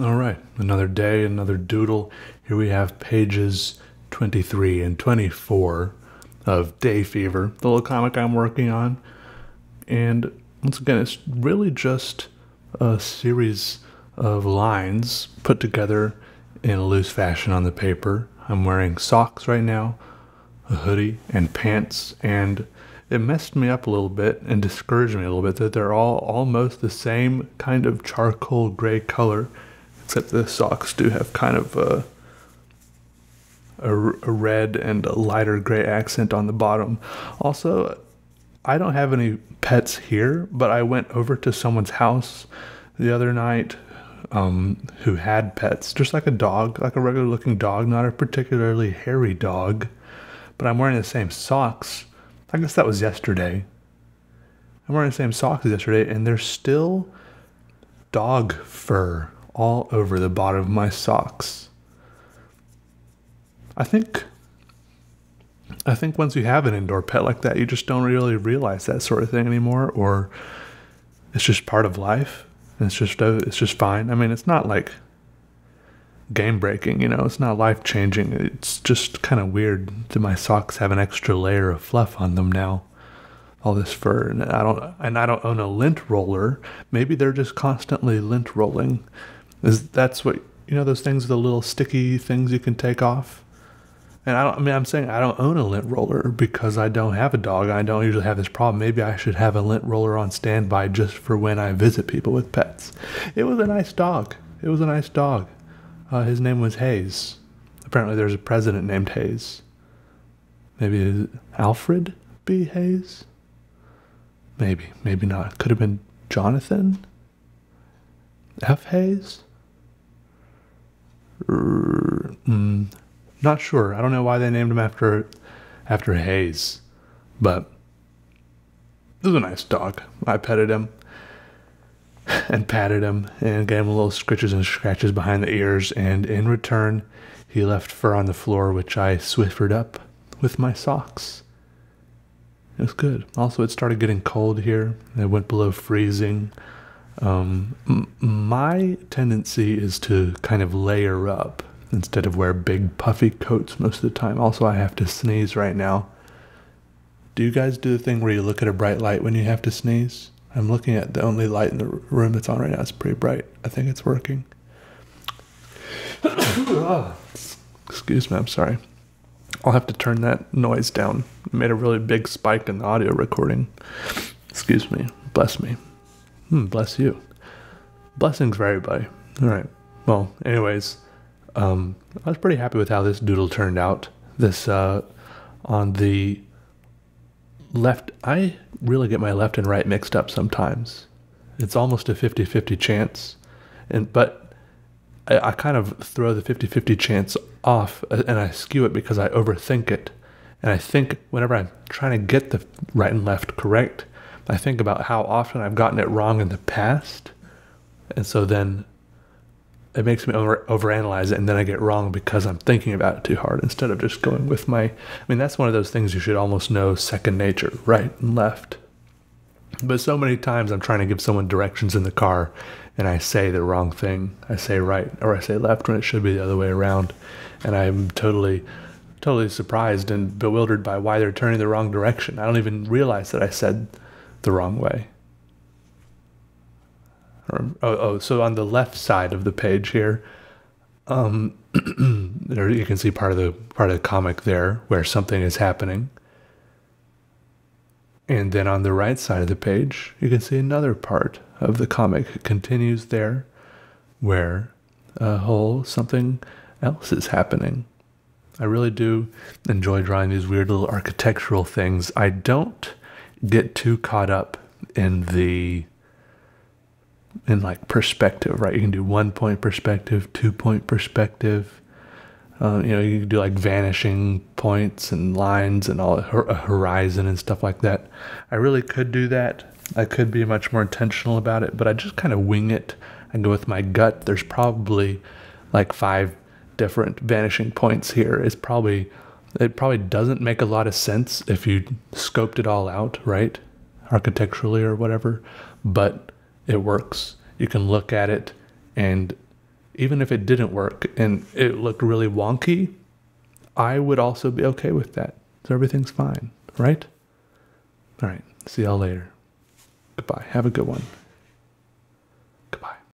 All right, another day, another doodle. Here we have pages 23 and 24 of Day Fever, the little comic I'm working on. And once again, it's really just a series of lines put together in a loose fashion on the paper. I'm wearing socks right now, a hoodie, and pants, and it messed me up a little bit and discouraged me a little bit that they're all almost the same kind of charcoal gray color, except the socks do have kind of a red and a lighter gray accent on the bottom. Also, I don't have any pets here, but I went over to someone's house the other night who had pets, just like a dog, like a regular looking dog, not a particularly hairy dog, but I'm wearing the same socks. I guess that was yesterday. I'm wearing the same socks as yesterday, and there's still dog fur all over the bottom of my socks. I think once you have an indoor pet like that, you just don't really realize that sort of thing anymore, or it's just part of life. And it's just fine. I mean, it's not like game breaking, you know, it's not life changing. It's just kind of weird that my socks have an extra layer of fluff on them now. All this fur, and I don't own a lint roller. Maybe they're just constantly lint rolling. That's what, you know, those things, the little sticky things you can take off. And I'm saying I don't own a lint roller because I don't have a dog. I don't usually have this problem. Maybe I should have a lint roller on standby just for when I visit people with pets. It was a nice dog. It was a nice dog. His name was Hayes. Apparently there's a president named Hayes. Maybe Alfred B. Hayes? Maybe, maybe not. Could have been Jonathan F. Hayes? Not sure. I don't know why they named him after Hayes, but it was a nice dog. I petted him and patted him and gave him little scritches and scratches behind the ears, and in return, he left fur on the floor, which I Swiffered up with my socks. It was good. Also, it started getting cold here. It went below freezing. My tendency is to kind of layer up instead of wear big puffy coats most of the time. Also, I have to sneeze right now. Do you guys do the thing where you look at a bright light when you have to sneeze? I'm looking at the only light in the room that's on right now. It's pretty bright. I think it's working. Excuse me, I'm sorry. I'll have to turn that noise down. It made a really big spike in the audio recording. Excuse me. Bless me. Bless you. Blessings for everybody. All right. Well, anyways, I was pretty happy with how this doodle turned out. This, on the left, I really get my left and right mixed up sometimes. It's almost a 50-50 chance, but I kind of throw the 50-50 chance off, and I skew it because I overthink it. And I think whenever I'm trying to get the right and left correct, I think about how often I've gotten it wrong in the past, and so then it makes me overanalyze it, and then I get wrong because I'm thinking about it too hard instead of just going with my... I mean, that's one of those things you should almost know second nature, right and left. But so many times I'm trying to give someone directions in the car, and I say the wrong thing. I say right, or I say left when it should be the other way around. And I'm totally surprised and bewildered by why they're turning the wrong direction. I don't even realize that I said the wrong way. So on the left side of the page here, there you can see part of the comic there where something is happening, and then on the right side of the page you can see another part of the comic. It continues there where a whole something else is happening. I really do enjoy drawing these weird little architectural things. I don't get too caught up in the like perspective, right? You can do 1 point perspective, 2 point perspective. You know, you can do like vanishing points and lines and all, a horizon and stuff like that. I really could do that. I could be much more intentional about it, but I just kind of wing it and go with my gut. There's probably like 5 different vanishing points here. It probably doesn't make a lot of sense if you scoped it all out, right? Architecturally or whatever, but it works. You can look at it and even if it didn't work and it looked really wonky, I would also be okay with that. So everything's fine, right? All right, see y'all later. Goodbye, have a good one.